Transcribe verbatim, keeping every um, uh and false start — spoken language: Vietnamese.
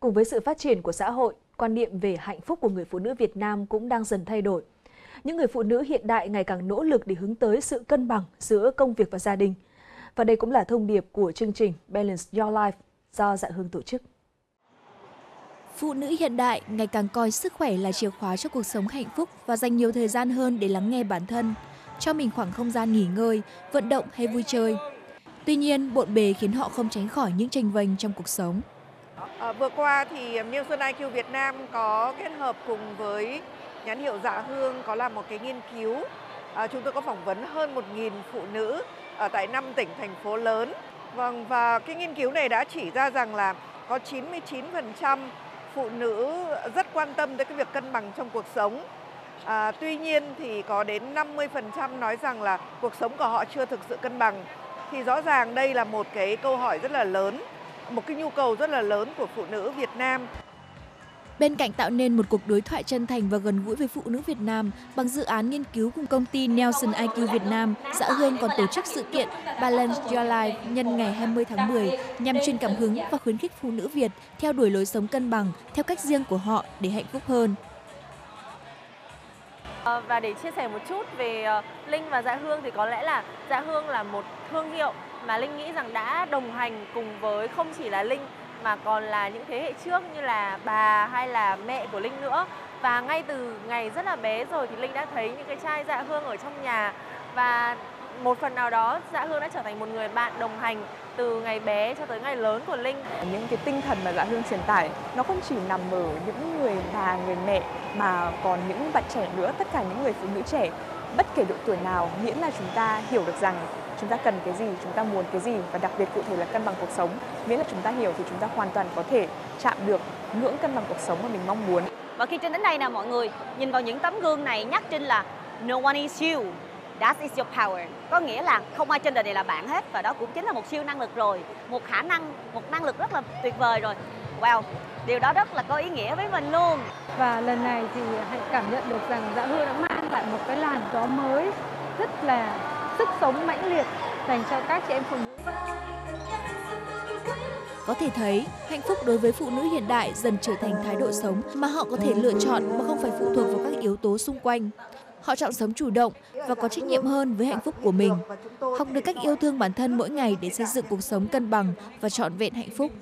Cùng với sự phát triển của xã hội, quan niệm về hạnh phúc của người phụ nữ Việt Nam cũng đang dần thay đổi. Những người phụ nữ hiện đại ngày càng nỗ lực để hướng tới sự cân bằng giữa công việc và gia đình. Và đây cũng là thông điệp của chương trình Balance Your Life do Dạ Hương tổ chức. Phụ nữ hiện đại ngày càng coi sức khỏe là chìa khóa cho cuộc sống hạnh phúc và dành nhiều thời gian hơn để lắng nghe bản thân, cho mình khoảng không gian nghỉ ngơi, vận động hay vui chơi. Tuy nhiên, bộn bề khiến họ không tránh khỏi những chênh vênh trong cuộc sống. À, vừa qua thì Nielsen I Q Việt Nam có kết hợp cùng với nhãn hiệu Dạ Hương có làm một cái nghiên cứu. À, chúng tôi có phỏng vấn hơn một nghìn phụ nữ ở tại năm tỉnh thành phố lớn. Vâng, và cái nghiên cứu này đã chỉ ra rằng là có chín mươi chín phần trăm phụ nữ rất quan tâm tới cái việc cân bằng trong cuộc sống. À, tuy nhiên thì có đến năm mươi phần trăm nói rằng là cuộc sống của họ chưa thực sự cân bằng. Thì rõ ràng đây là một cái câu hỏi rất là lớn, một cái nhu cầu rất là lớn của phụ nữ Việt Nam. Bên cạnh tạo nên một cuộc đối thoại chân thành và gần gũi với phụ nữ Việt Nam, bằng dự án nghiên cứu cùng công ty Nielsen I Q Việt Nam, Dạ Hương còn tổ chức sự kiện Balance Your Life nhân ngày hai mươi tháng mười nhằm truyền cảm hứng và khuyến khích phụ nữ Việt theo đuổi lối sống cân bằng theo cách riêng của họ để hạnh phúc hơn. Và để chia sẻ một chút về Linh và Dạ Hương thì có lẽ là Dạ Hương là một thương hiệu mà Linh nghĩ rằng đã đồng hành cùng với không chỉ là Linh mà còn là những thế hệ trước như là bà hay là mẹ của Linh nữa. Và ngay từ ngày rất là bé rồi thì Linh đã thấy những cái chai Dạ Hương ở trong nhà. Và một phần nào đó Dạ Hương đã trở thành một người bạn đồng hành từ ngày bé cho tới ngày lớn của Linh. Những cái tinh thần mà Dạ Hương truyền tải nó không chỉ nằm ở những người bà, người mẹ mà còn những bạn trẻ nữa, tất cả những người phụ nữ trẻ bất kể độ tuổi nào, miễn là chúng ta hiểu được rằng chúng ta cần cái gì, chúng ta muốn cái gì và đặc biệt cụ thể là cân bằng cuộc sống. Miễn là chúng ta hiểu thì chúng ta hoàn toàn có thể chạm được ngưỡng cân bằng cuộc sống mà mình mong muốn. Và khi Trinh đến đây nè mọi người, nhìn vào những tấm gương này nhắc Trinh là no one is you, that is your power. Có nghĩa là không ai trên đời này là bạn hết và đó cũng chính là một siêu năng lực rồi, một khả năng, một năng lực rất là tuyệt vời rồi. Wow, điều đó rất là có ý nghĩa với mình luôn. Và lần này thì hãy cảm nhận được rằng Dạ Hương đã mang lại một cái làn gió mới rất là sức sống mãnh liệt dành cho các chị em phụ nữ. Có thể thấy, hạnh phúc đối với phụ nữ hiện đại dần trở thành thái độ sống mà họ có thể lựa chọn mà không phải phụ thuộc vào các yếu tố xung quanh. Họ chọn sống chủ động và có trách nhiệm hơn với hạnh phúc của mình, học được cách yêu thương bản thân mỗi ngày để xây dựng cuộc sống cân bằng và trọn vẹn hạnh phúc.